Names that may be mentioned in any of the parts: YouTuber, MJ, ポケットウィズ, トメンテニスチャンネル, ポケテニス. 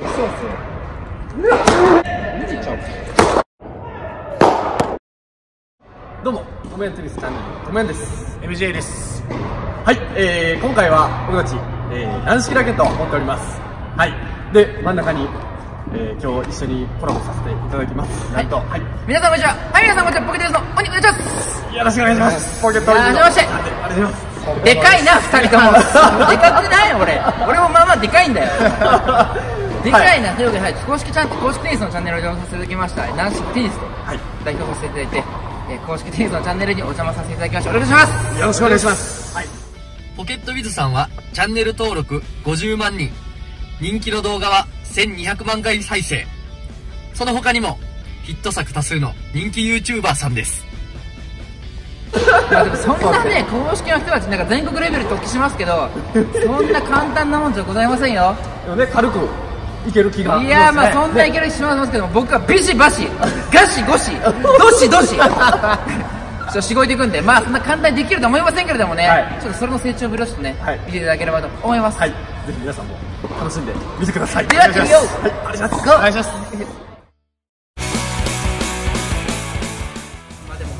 そうそう。どうも、トメンテニスチャンネルのトメンです。MJ です。はい、今回は僕たち、軟式ラケットを持っております。はい、で、真ん中に、今日一緒にコラボさせていただきます。なんと、はい、皆さんこんにちは。はい、皆さんこんにちは。ポケテニスのお願いします。よろしくお願いします。ポケットお願いします。ありがとうございます。でかいな、2人とも。でかくない俺もまあまあでかいんだよ。でかいな、というわけで、はい、公式テニスのチャンネルをお邪魔させていただきました。軟式テニスと代表させていただいて、公式テニスのチャンネルにお邪魔させていただきました。お願いします。よろしくお願いします。はい、ポケットウィズさんは、チャンネル登録50万人、人気の動画は1200万回再生。その他にも、ヒット作多数の人気 YouTuber さんです。でもそんなね、公式の人たちなんか全国レベル特記しますけど、そんな簡単なもんじゃございませんよ。でもね、軽くいける気が。いやー、まあそんないける気しますけども、僕はビシバシガシゴシどしどしちょっとしごいていくんで、まあそんな簡単にできると思いませんけれどもね、はい、ちょっとそれの成長ぶりをちょっとね、はい、見ていただければと思います。はい、ぜひ皆さんも楽しんで見てください。では行ってみよう。はい、お願いします。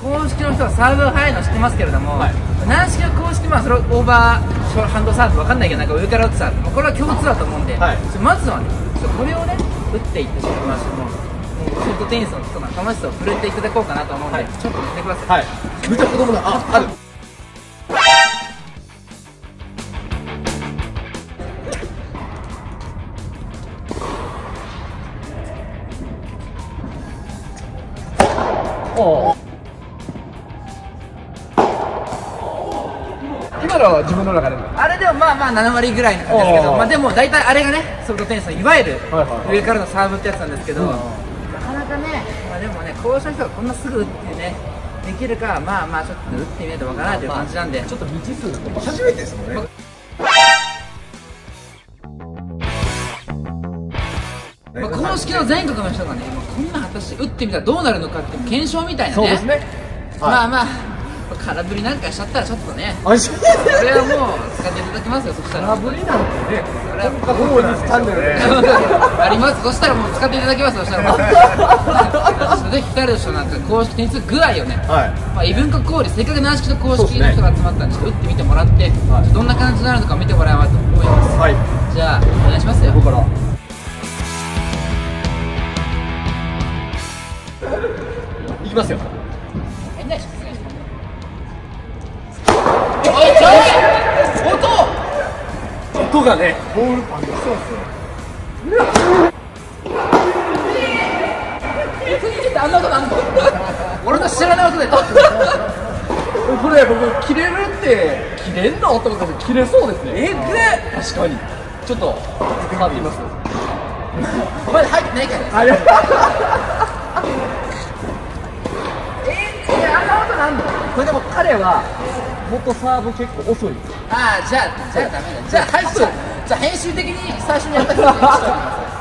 公式の人はサーブが速いの知ってますけれども、軟式の公式はそれをオーバーハンドサーブわかんないけど、なんか上から打つサーブ、これは共通だと思うんで、まずはね、これをね、打っていってしまいまして、もうソフトテニスの人の楽しさを触れていただこうかなと思うんで、ちょっと見てください。見たこともない、ある。おー。自分の中でもあれでもまあまあ7割ぐらいの感じですけど、まあでも大体あれがね、ソフトテニスのいわゆる上からのサーブってやつなんですけど、なかなかね、まあでもね、こうした人がこんなすぐ打ってねできるか、まあまあちょっと打ってみないとわからないという感じなんで、ちょっと未知数初めてですもんね。公式の全国の人がね、こんな果たして打ってみたらどうなるのかっていう検証みたいなね。そうですね。まあまあ空振りなんかしちゃったらちょっとね、それはもう使っていただきますよ。そしたら空振りなんてね、それはもうあります。そしたらもう使っていただきます。そしたらもうぜひ2人の人なんか公式テニス具合をね、まあ異文化交流、せっかく軟式と公式の人が集まったんで、ちょっと打ってみてもらって、どんな感じになるのか見てもらえばと思います。はい、じゃあお願いしますよ。ここからいきますよ。音がね、ボールパンがそうですよ。あんな音なんの？俺の知らない音で撮ってこれ僕、切れるって切れんのと思ったら切れそうですね。えぐっ。確かにちょっと変わってみます。お前入ってないからね。あんな音なんの？これでも彼は元サーブ結構遅い。ああ、じゃあダメだ。じゃあ編集的に最初にやったから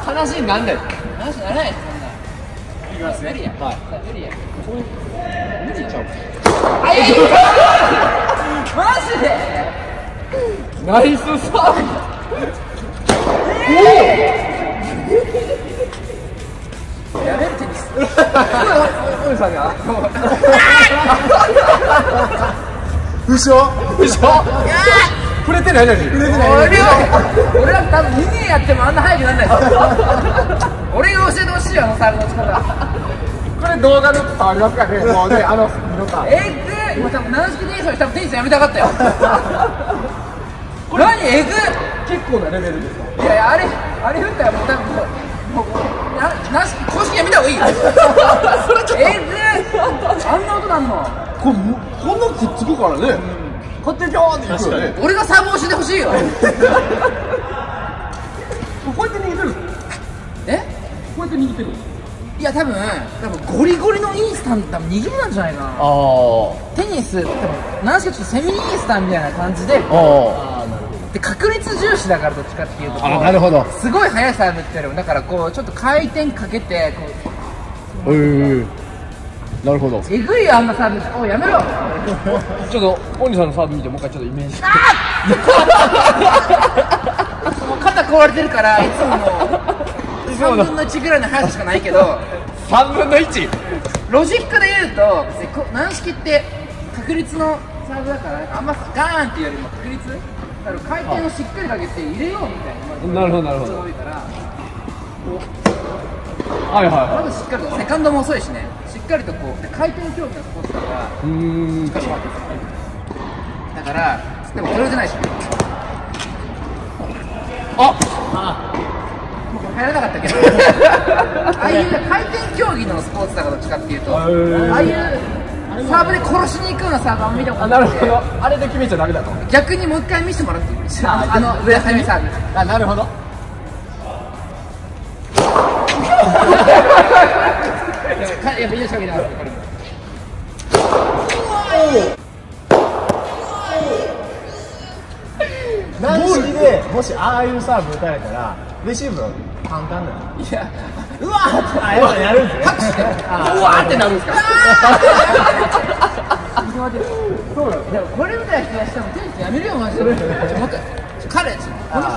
話になんない。話にならない。いきますね。無理や。無理や。無理ちゃう。マジで。ナイスサーブ。やれるテニス。おじさんが。うしょ触れてないのに。俺は多分2年やってもあんな早くなんないです俺が教えてほしいよ、あのサーブの力。これ動画の伝わりますかね。もうね、色かえぐっ。多分軟式テニスより多分テニスやめたかったよこれ何えぐっ。結構なレベルですか。いやいや、あれ打ったらもう多分もう公式やめた方がいいよそれちょっとあんな音なんの。こんなくっつくからね、こってちょーって言うよね。俺がサーブをしてほしいよ。こうやって握ってる。え、こうやって握ってる。いや多分ゴリゴリのインスタント握りなんじゃないかな。テニス多分軟式ちょっとセミインスタンみたいな感じで、確率重視だから、どっちかっていうと。なるほど。すごい速いサーブっていうよりも、だからこうちょっと回転かけてこう。なるほど。えぐいよ、あんなサーブ。おい、やめろ。ちょっと、お兄さんのサーブ見て、もう一回ちょっとイメージ。もう肩壊れてるから、いつも。3分の1ぐらいの速さしかないけど3分の 1? ロジックで言うと軟式って確率のサーブだからあんまガーンっていうよりも確率だから回転をしっかりかけて入れようみたいな。なるほどなるほど。多いからはいはい、まずしっかりとセカンドも遅いしね、しっかりとこう回転競技のスポーツだからしっかり回ってだからでもこれじゃないし、あっ入らなかったけどああいう回転競技のスポーツだからどっちかっていうと、ああいうサーブで殺しに行くようなサーブは見たことない。なるほど、あれで決めちゃダメだと。逆にもう一回見せてもらっていいですか、あの裏サーブ。あ、なるほどやっぱ命かけてますねこれも。軟式でもしああいうサーブ打たれたらレシーブ簡単なの。いや、うわーってやるんですよ。うわーってなるんですか。そうなの。でもこれみたいな人がしたらテニスやめるよマジで。待って、彼この人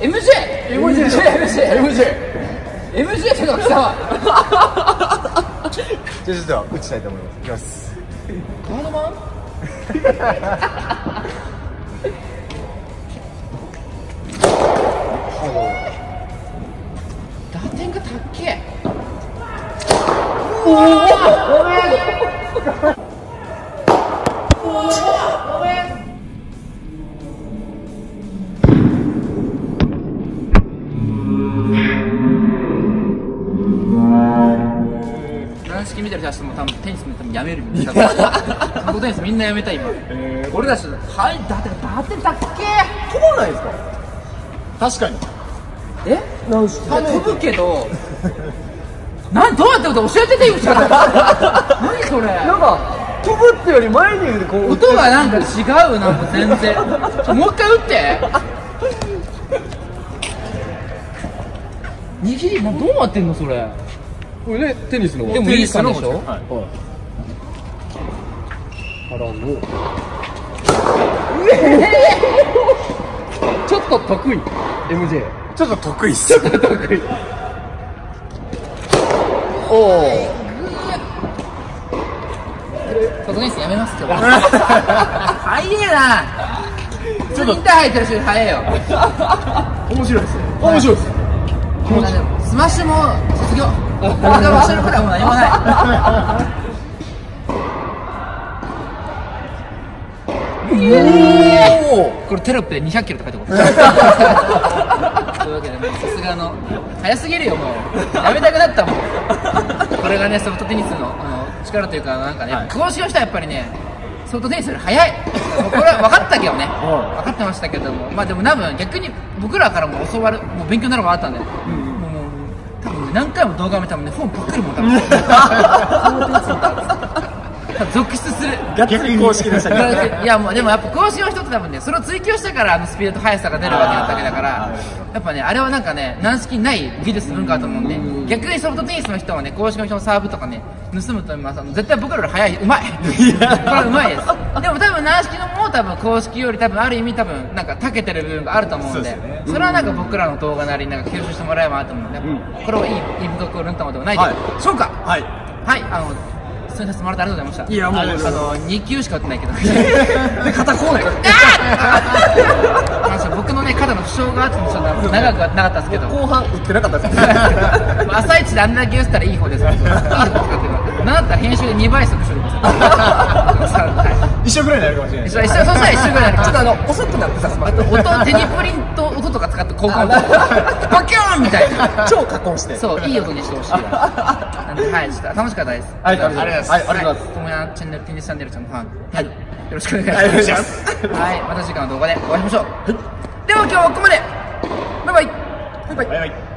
MJ とか来たわ。じゃあちょっと打ちたいと思います。いきます。どの番打点がたっけ。おお見てる人も多分テニスも多分やめるみたいな。過去テニスみんなやめた今。俺たちはいだってだっけ。飛ばないですか。確かに。飛ぶけど。なんどうやってこと教えてていいですか。何それ。なんか飛ぶってより前にこう音がなんか違うなんか全然。もう一回打って。握りどうなってんのそれ。これね、テニスのでもいいかなでしょ。はい。ちょっと得意 MJ。ちょっと得意っす。ちょっと得意。おお。ここにやめますけど。早えな。ちょっとインター入ってる人早えよ。面白いですね。面白いです。スマッシュも卒業。俺がマッシュのことはもう何もない。これテロップで200キロって書いておこう。そういうわけでもうさすがの早すぎるよもうやめたくなったもん。これがねソフトテニスの力というかなんかね公式の人はやっぱりねソフトテニスより早い。これは分かったけどね。分かってましたけども、まあでも多分逆に僕らからも教わるもう勉強になるのがあったんで。多分何回も動画見たもんね、本ばっかりも多分続出する。逆に公式でしたね。いやもうでもやっぱ公式の人って多分ねそれを追求したからあのスピードと速さが出るわけだったわけだから、やっぱねあれはなんかね軟式にない技術文化だと思うんで、逆にソフトテニスの人はね公式の人のサーブとかね盗むと思います。絶対僕らより速い。うまいこれはうまいです。でも多分軟式のも多分公式より多分ある意味多分なんか長けてる部分があると思うんで、それはなんか僕らの動画なりなんか吸収してもらえばなと思うんで、これをいい部活をルンタマではないでしょうか。はいはい、そういう質問ありがとうございました。いやもう2球しか打ってないけど肩こうない僕のね肩の負傷があってもちょっと長くはなかったんですけど後半打ってなかったです朝一であんなだけ打ったらいい方ですけど、いい方使ってるなんだったら編集で2倍速処理ます一緒ぐらいになるかもしれない。そうしたら一緒ぐらいになる。ちょっと遅くなってさ、あと音テニプリント音とか使ってこうバキューンみたいな超加工して、そういい音にしてほしい。はい、ちょっと楽しかったです。ありがとうございます。はい、ありがとうございます。ともやチャンネル、テニスチャンネルちゃんのファン。はい、よろしくお願いします。はい、また次回の動画でお会いしましょう。では今日はここまで。バイバイ。バイバイ。